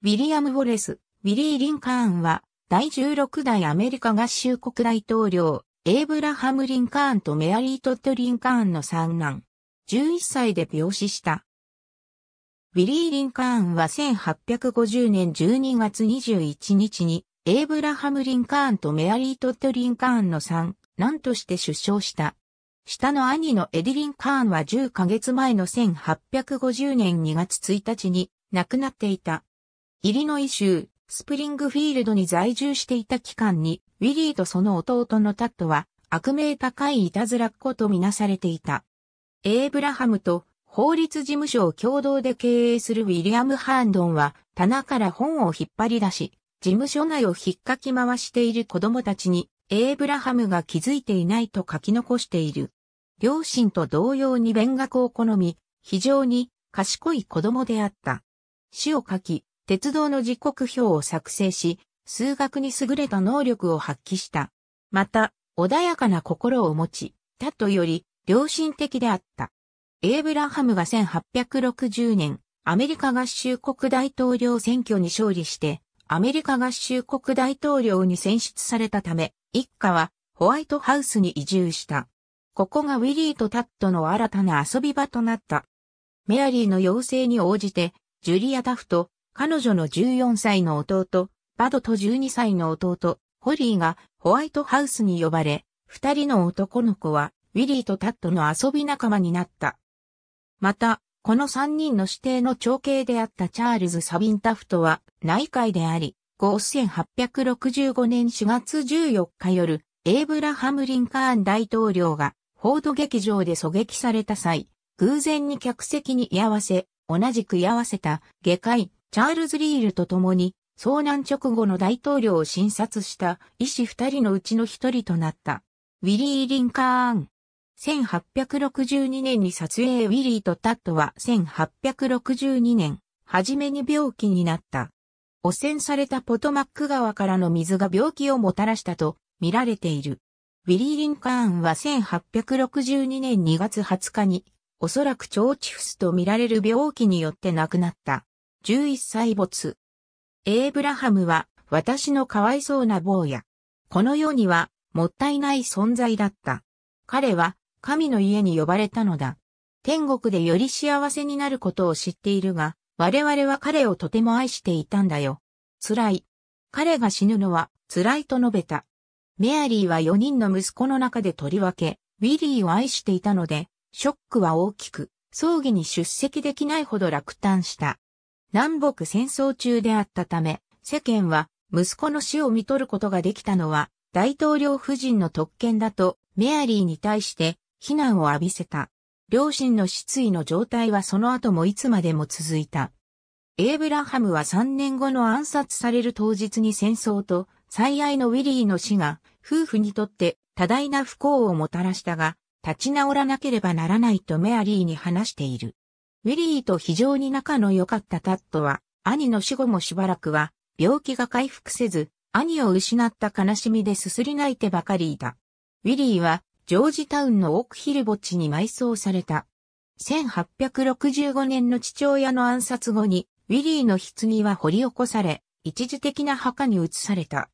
ウィリアム・ウォレス、ビリー・リンカーンは、第16代アメリカ合衆国大統領、エイブラハム・リンカーンとメアリー・トッド・リンカーンの三男。11歳で病死した。ビリー・リンカーンは1850年12月21日に、エイブラハム・リンカーンとメアリー・トッド・リンカーンの三男として出生した。下の兄のエディ・リンカーンは10ヶ月前の1850年2月1日に亡くなっていた。イリノイ州スプリングフィールドに在住していた期間に、ウィリーとその弟のタッドは悪名高いいたずらっ子とみなされていた。エイブラハムと法律事務所を共同で経営するウィリアム・ハーンドンは棚から本を引っ張り出し、事務所内を引っかき回している子供たちにエイブラハムが気づいていないと書き残している。両親と同様に勉学を好み、非常に賢い子供であった。詩を書き、鉄道の時刻表を作成し、数学に優れた能力を発揮した。また、穏やかな心を持ち、タッドより良心的であった。エイブラハムが1860年、アメリカ合衆国大統領選挙に勝利して、アメリカ合衆国大統領に選出されたため、一家はホワイトハウスに移住した。ここがウィリーとタッドの新たな遊び場となった。メアリーの要請に応じて、ジュリア・タフと、彼女の14歳の弟、バドと12歳の弟、ホリーがホワイトハウスに呼ばれ、二人の男の子はウィリーとタッドの遊び仲間になった。また、この三人の指定の長兄であったチャールズ・サビン・タフトは内界であり、1865年4月14日夜、エイブラハム・リンカーン大統領がフォード劇場で狙撃された際、偶然に客席に居合わせ、同じく居合わせた外科医、チャールズ・リールと共に、遭難直後の大統領を診察した医師二人のうちの一人となった。ウィリー・リンカーン。1862年に撮影ウィリーとタッドは1862年、初めに病気になった。汚染されたポトマック川からの水が病気をもたらしたと見られている。ウィリー・リンカーンは1862年2月20日に、おそらく腸チフスと見られる病気によって亡くなった。11歳没。エイブラハムは私のかわいそうな坊や。この世にはもったいない存在だった。彼は神の家に呼ばれたのだ。天国でより幸せになることを知っているが、我々は彼をとても愛していたんだよ。辛い。彼が死ぬのは辛いと述べた。メアリーは4人の息子の中でとりわけ、ウィリーを愛していたので、ショックは大きく、葬儀に出席できないほど落胆した。南北戦争中であったため、世間は息子の死を見とることができたのは大統領夫人の特権だとメアリーに対して非難を浴びせた。両親の失意の状態はその後もいつまでも続いた。エイブラハムは3年後の暗殺される当日に戦争と最愛のウィリーの死が夫婦にとって多大な不幸をもたらしたが、立ち直らなければならないとメアリーに話している。ウィリーと非常に仲の良かったタッドは、兄の死後もしばらくは、病気が回復せず、兄を失った悲しみですすり泣いてばかりいた。ウィリーは、ジョージタウンのオークヒル墓地に埋葬された。1865年の父親の暗殺後に、ウィリーの棺は掘り起こされ、一時的な墓に移された。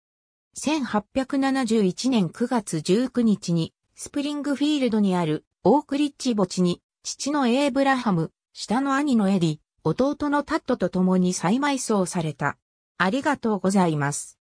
1871年9月19日に、スプリングフィールドにあるオークリッジ墓地に、父のエイブラハム、下の兄のエディ、弟のタッドと共に再埋葬された。ありがとうございます。